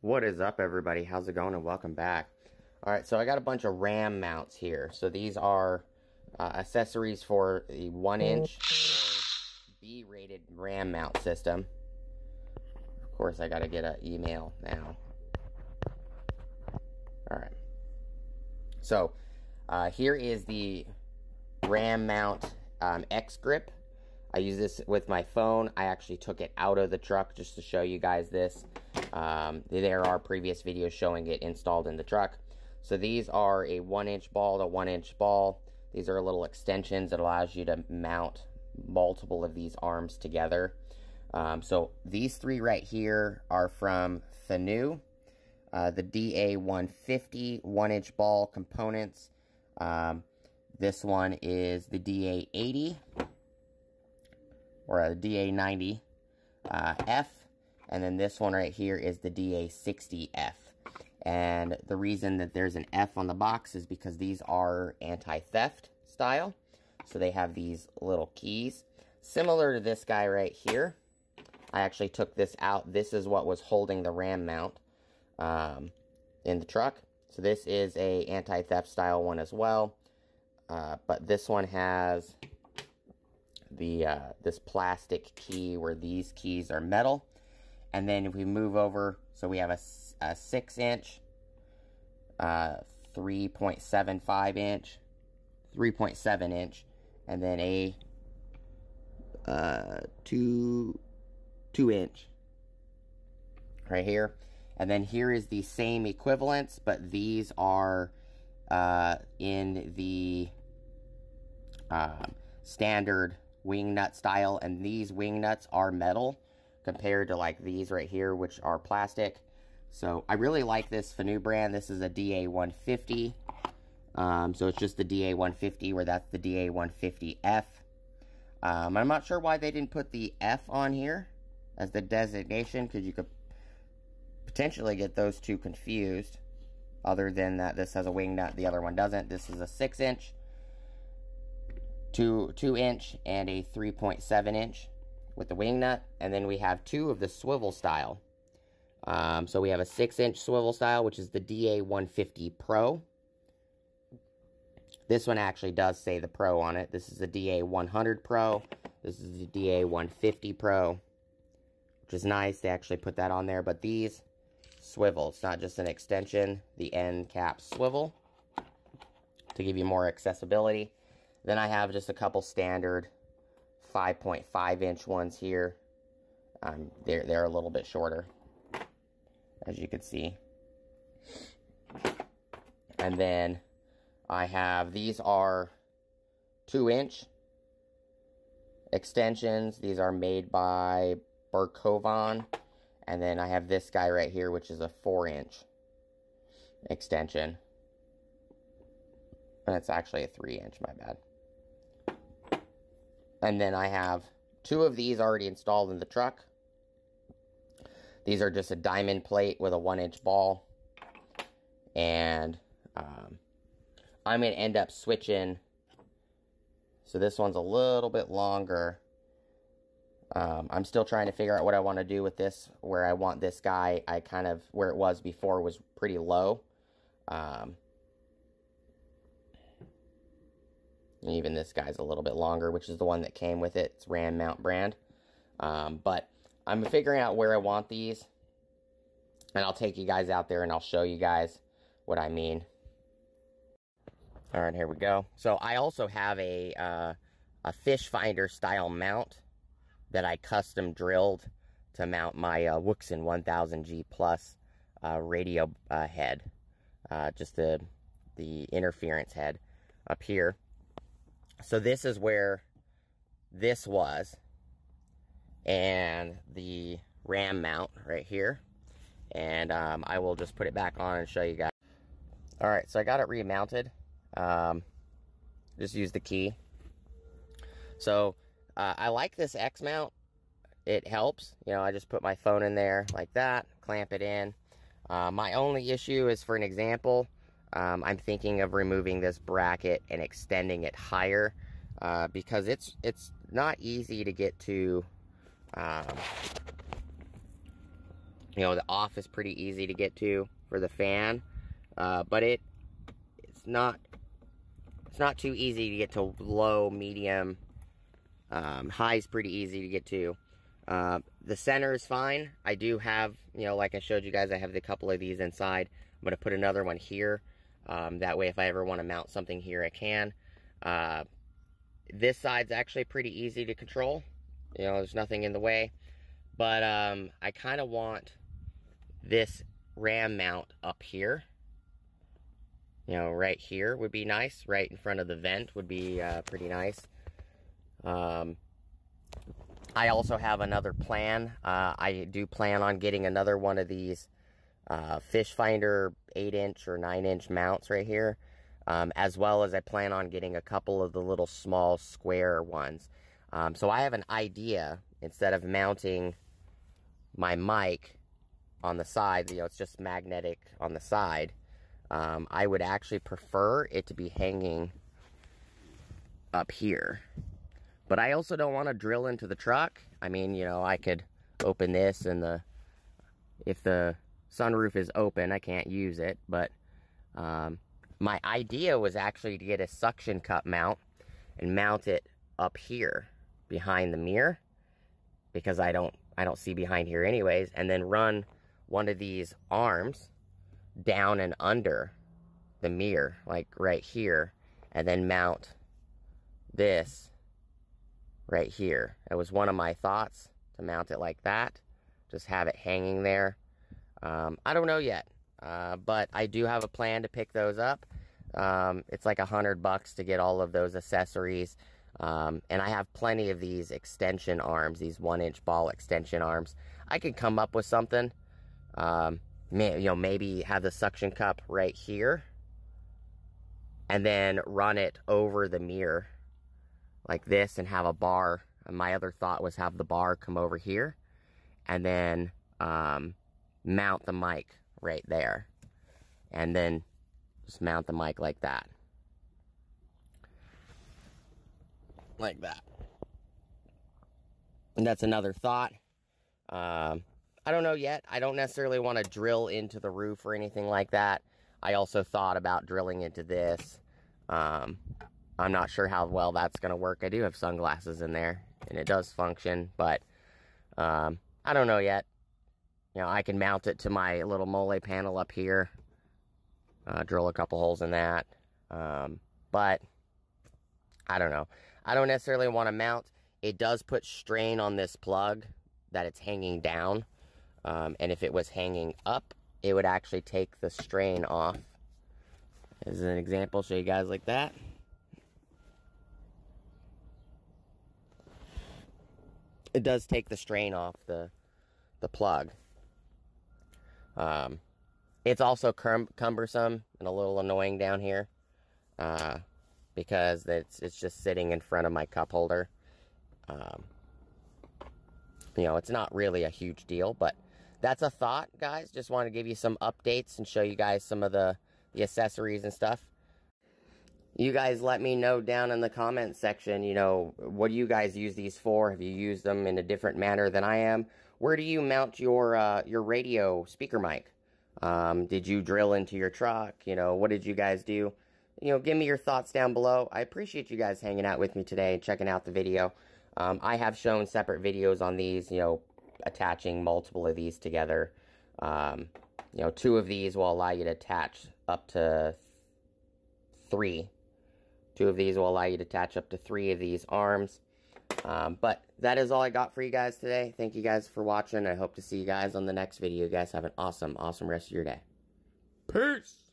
What is up, everybody? How's it going, and welcome back. All right, so I got a bunch of RAM mounts here. So these are accessories for the 1-inch B-rated RAM mount system. Of course, I got to get an email now. All right. So here is the RAM mount X-grip. I use this with my phone. I actually took it out of the truck just to show you guys this. There are previous videos showing it installed in the truck. So these are a 1-inch ball to 1-inch ball. These are little extensions that allows you to mount multiple of these arms together. So these three right here are from FNU. The DA-150 1-inch ball components. This one is the DA-80 or a DA-90F. And then this one right here is the DA60F. And the reason that there's an F on the box is because these are anti-theft style. So they have these little keys. Similar to this guy right here. I actually took this out. This is what was holding the RAM mount in the truck. So this is a anti-theft style one as well. But this one has the this plastic key where these keys are metal. And then if we move over, so we have a 6-inch, 3.75-inch, 3.7-inch, and then a 2-inch right here. And then here is the same equivalents, but these are in the standard wing nut style, and these wing nuts are metal, compared to like these right here, which are plastic. So I really like this FNU brand. This is a DA-150. So it's just the DA-150, where that's the DA-150F. I'm not sure why they didn't put the F on here as the designation, because you could potentially get those two confused. Other than that, this has a wing nut, the other one doesn't. This is a 6-inch, 2-inch, and a 3.7-inch. With the wing nut, and then we have two of the swivel style. So we have a 6-inch swivel style, which is the DA-150 Pro. This one actually does say the Pro on it. This is the DA-100 Pro. This is the DA-150 Pro, which is nice. They actually put that on there, but these swivel. It's not just an extension. The end cap swivel to give you more accessibility. Then I have just a couple standard 5.5-inch ones here. They're a little bit shorter, as you can see. And then I have, these are 2-inch extensions. These are made by Burkovan. And then I have this guy right here, which is a 4-inch extension. And it's actually a 3-inch, my bad. And then I have two of these already installed in the truck. These are just a diamond plate with a 1-inch ball. And I'm going to end up switching. So this one's a little bit longer. I'm still trying to figure out what I want to do with this. Where I want this guy, I kind of, where it was before was pretty low. And even this guy's a little bit longer, which is the one that came with it. It's Ram Mount brand. But I'm figuring out where I want these. And I'll take you guys out there and I'll show you guys what I mean. All right, here we go. So I also have a fish finder style mount that I custom drilled to mount my Wouxun 1000G plus radio head. Just the interference head up here. So this is where this was, and the RAM mount right here, and I will just put it back on and show you guys. All right, so I got it remounted. Just use the key. So I like this X mount. It helps. You know, I just put my phone in there like that, clamp it in. My only issue is, for an example, I'm thinking of removing this bracket and extending it higher because it's not easy to get to You know, the off is pretty easy to get to for the fan, but it's not too easy to get to low, medium. High is pretty easy to get to. The center is fine. I do have, you know, like I showed you guys, I have a couple of these inside. I'm going to put another one here. That way, if I ever want to mount something here, I can. This side's actually pretty easy to control. You know, there's nothing in the way. But I kind of want this RAM mount up here. You know, right here would be nice. Right in front of the vent would be pretty nice. I also have another plan. I do plan on getting another one of these fish finder 8-inch or 9-inch mounts right here. As well as I plan on getting a couple of the little small square ones. So I have an idea. Instead of mounting my mic on the side, you know, it's just magnetic on the side, I would actually prefer it to be hanging up here. But I also don't want to drill into the truck. I mean, you know, I could open this and if the sunroof is open, I can't use it. But my idea was actually to get a suction cup mount and mount it up here behind the mirror, because I don't see behind here anyways, and then run one of these arms down and under the mirror, like right here, and then mount this right here. It was one of my thoughts to mount it like that, just have it hanging there. I don't know yet, but I do have a plan to pick those up. It's like $100 to get all of those accessories. And I have plenty of these extension arms, these 1-inch ball extension arms. I could come up with something. You know, maybe have the suction cup right here, and then run it over the mirror like this, and have a bar. And my other thought was have the bar come over here, and then mount the mic right there, and then just mount the mic like that. Like that. And that's another thought. I don't know yet. I don't necessarily want to drill into the roof or anything like that. I also thought about drilling into this. I'm not sure how well that's going to work. I do have sunglasses in there, and it does function, but I don't know yet. You know, I can mount it to my little Mole panel up here. Drill a couple holes in that. But I don't know. I don't necessarily want to mount. It does put strain on this plug that it's hanging down. And if it was hanging up, it would actually take the strain off. As an example, show you guys like that. It does take the strain off the plug. It's also cumbersome and a little annoying down here. Because it's just sitting in front of my cup holder. You know, it's not really a huge deal, but that's a thought, guys. Just want to give you some updates and show you guys some of the accessories and stuff. You guys let me know down in the comments section, you know, what do you guys use these for? Have you used them in a different manner than I am? Where do you mount your radio speaker mic? Did you drill into your truck? You know, what did you guys do? You know, give me your thoughts down below. I appreciate you guys hanging out with me today and checking out the video. I have shown separate videos on these, you know, attaching multiple of these together. You know, 2 of these will allow you to attach up to 3. 2 of these will allow you to attach up to 3 of these arms. But that is all I got for you guys today. Thank you guys for watching. I hope to see you guys on the next video. You guys have an awesome, awesome rest of your day. Peace!